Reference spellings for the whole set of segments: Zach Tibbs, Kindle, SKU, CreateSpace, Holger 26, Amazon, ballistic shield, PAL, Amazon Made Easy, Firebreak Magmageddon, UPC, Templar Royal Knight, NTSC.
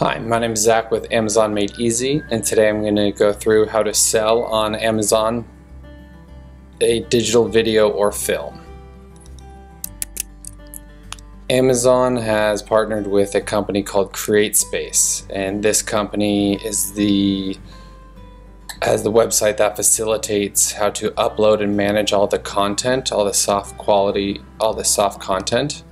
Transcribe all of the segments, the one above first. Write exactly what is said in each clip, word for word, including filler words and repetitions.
Hi, my name is Zach with Amazon Made Easy, and today I'm going to go through how to sell on Amazon a digital video or film. Amazon has partnered with a company called CreateSpace, and this company is the has the website that facilitates how to upload and manage all the content, all the soft quality, all the soft content.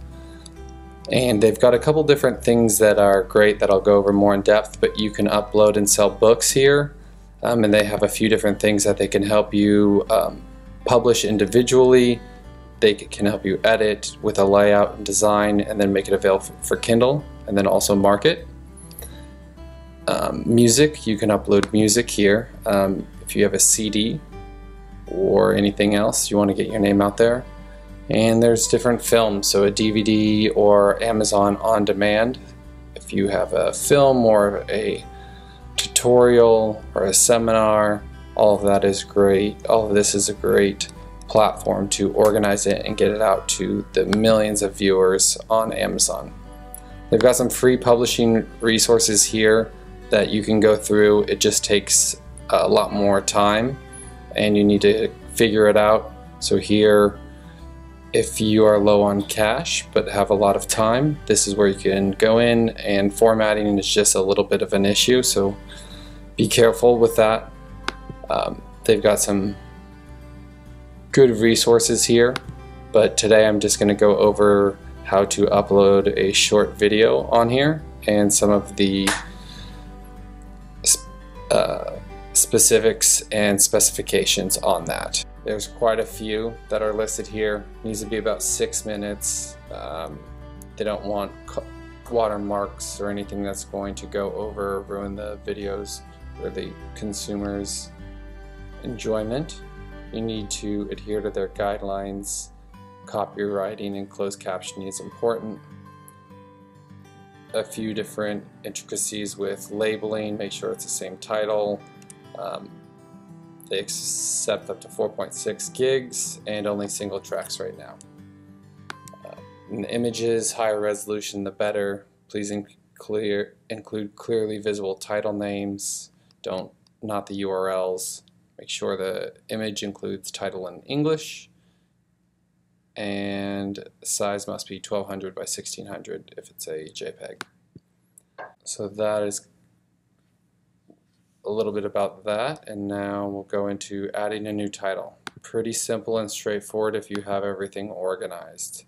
And they've got a couple different things that are great that I'll go over more in depth, but you can upload and sell books here. Um, and they have a few different things that they can help you um, publish individually. They can help you edit with a layout and design and then make it available for Kindle and then also market. Um, music, you can upload music here. Um, if you have a C D or anything else, you want to get your name out there. And there's different films, so a D V D or Amazon On Demand. If you have a film or a tutorial or a seminar, all of that is great. All of this is a great platform to organize it and get it out to the millions of viewers on Amazon. They've got some free publishing resources here that you can go through. It just takes a lot more time and you need to figure it out. So here, if you are low on cash but have a lot of time, this is where you can go in, and formatting is just a little bit of an issue, so be careful with that. Um, they've got some good resources here, but today I'm just going to go over how to upload a short video on here and some of the uh, specifics and specifications on that. There's quite a few that are listed here. It needs to be about six minutes. Um, they don't want watermarks or anything that's going to go over, ruin the videos or the consumer's enjoyment. You need to adhere to their guidelines. Copywriting and closed captioning is important. A few different intricacies with labeling. Make sure it's the same title. Um, They accept up to four point six gigs and only single tracks right now. Uh, and the images, higher resolution the better. Please inc clear, include clearly visible title names, don't not the U R Ls. Make sure the image includes title in English, and size must be twelve hundred by sixteen hundred if it's a JPEG. So that is a little bit about that, and now we'll go into adding a new title. Pretty simple and straightforward if you have everything organized.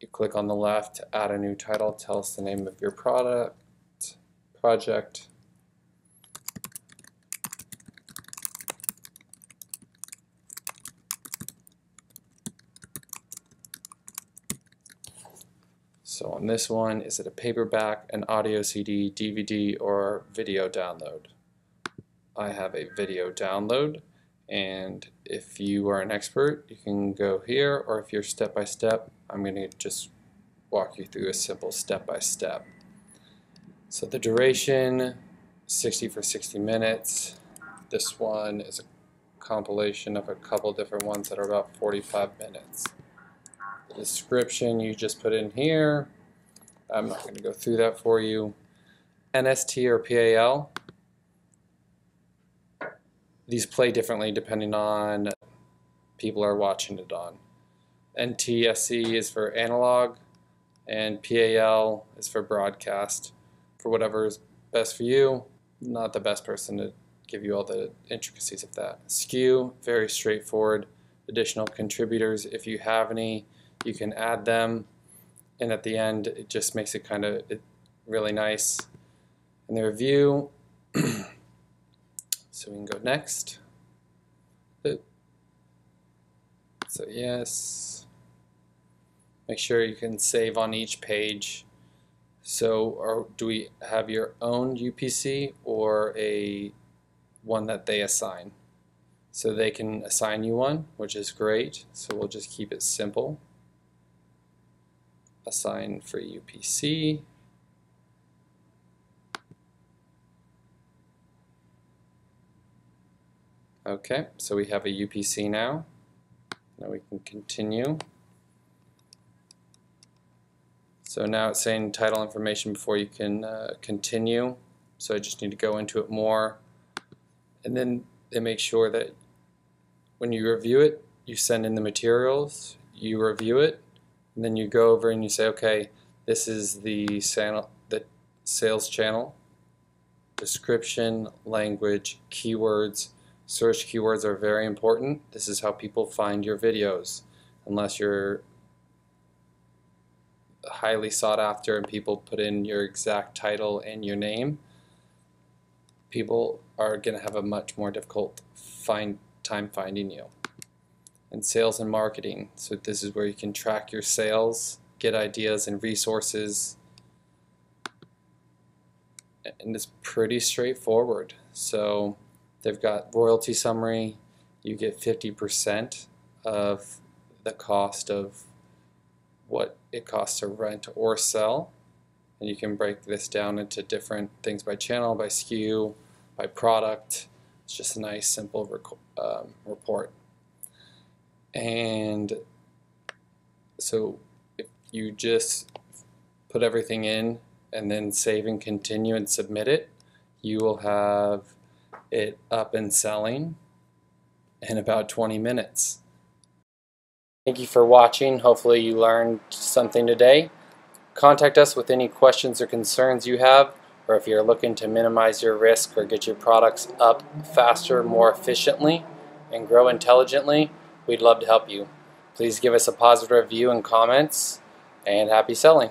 You click on the left, add a new title, tell us the name of your product, project, so on this one, is it a paperback, an audio C D, D V D, or video download? I have a video download, and if you are an expert, you can go here, or if you're step-by-step, I'm going to just walk you through a simple step-by-step. So the duration, sixty for sixty minutes. This one is a compilation of a couple different ones that are about forty-five minutes. The description you just put in here, I'm not going to go through that for you. N S T or P A L. These play differently depending on people are watching it on. N T S C is for analog, and P A L is for broadcast. For whatever is best for you, not the best person to give you all the intricacies of that. S K U, very straightforward. Additional contributors, if you have any, you can add them, and at the end it just makes it kind of it really nice. And the review, so we can go next. So yes, make sure you can save on each page. So or do we have your own U P C or a one that they assign? So they can assign you one, which is great, so we'll just keep it simple. Assign for U P C. Okay, so we have a U P C now. Now we can continue. So now it's saying title information before you can uh, continue. So I just need to go into it more. And then they make sure that when you review it, you send in the materials, you review it, and then you go over and you say, okay, this is the sale, the sales channel, description, language, keywords. Search keywords are very important. This is how people find your videos, unless you're highly sought after and people put in your exact title and your name. People are going to have a much more difficult find time finding you. And sales and marketing. So this is where you can track your sales, get ideas and resources. And it's pretty straightforward. So they've got royalty summary. You get fifty percent of the cost of what it costs to rent or sell. And you can break this down into different things by channel, by S K U, by product. It's just a nice, simple rec um, report. And so if you just put everything in and then save and continue and submit it, you will have it up and selling in about twenty minutes. Thank you for watching. Hopefully you learned something today. Contact us with any questions or concerns you have, or if you're looking to minimize your risk or get your products up faster, more efficiently, and grow intelligently, we'd love to help you. Please give us a positive review and comments, and happy selling.